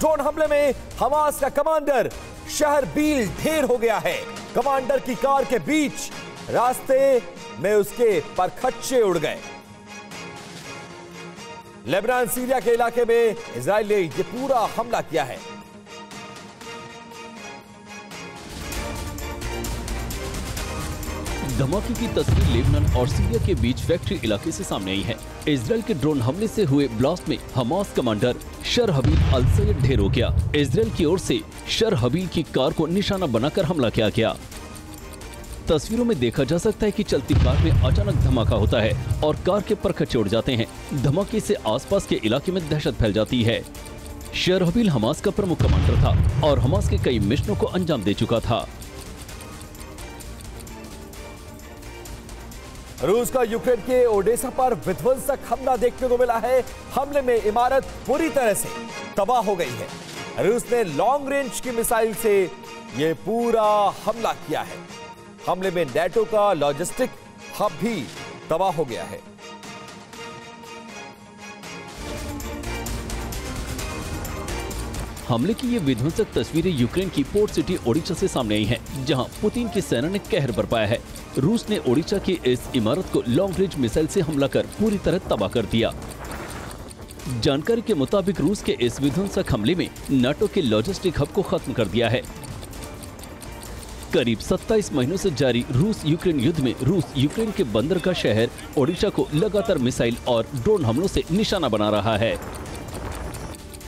Drone हमले में Hamas का कमांडर शरहबील ढेर हो गया है। कमांडर की कार के बीच रास्ते में उसके परखच्चे उड़ गए। लेबनान सीरिया के इलाके में इजराइल ने यह पूरा हमला किया है। धमाके की तस्वीर लेबनान और सीरिया के बीच फैक्ट्री इलाके से सामने आई है। इजराइल के ड्रोन हमले से हुए ब्लास्ट में Hamas commander Sharhabil al Sayed ढेर हो गया। इजराइल की ओर से शरहबील की कार को निशाना बनाकर हमला किया गया। तस्वीरों में देखा जा सकता है कि चलती कार में अचानक धमाका होता है और कार के परखच्चे उड़ जाते हैं। धमाके से आसपास के इलाके में दहशत फैल जाती है। शरहबील हमास का प्रमुख कमांडर था और हमास के कई मिशनों को अंजाम दे चुका था। रूस का यूक्रेन के ओडिशा पर विध्वंसक हमला देखने को मिला है। हमले में इमारत पूरी तरह से तबाह हो गई है। रूस ने लॉन्ग रेंज की मिसाइल से यह पूरा हमला किया है। हमले में नेटो का लॉजिस्टिक हब भी तबाह हो गया है। हमले की ये विध्वंसक तस्वीरें यूक्रेन की पोर्ट सिटी ओडिशा से सामने आई हैं, जहां पुतिन की सेना ने कहर बरपाया है। रूस ने ओडिशा की इस इमारत को लॉन्ग रेंज मिसाइल से हमला कर पूरी तरह तबाह कर दिया। जानकारी के मुताबिक रूस के इस विध्वंसक हमले में नाटो के लॉजिस्टिक हब को खत्म कर दिया है। करीब 27 महीनों से जारी रूस यूक्रेन युद्ध में रूस यूक्रेन के बंदर का शहर ओडिशा को लगातार मिसाइल और ड्रोन हमलों से निशाना बना रहा है।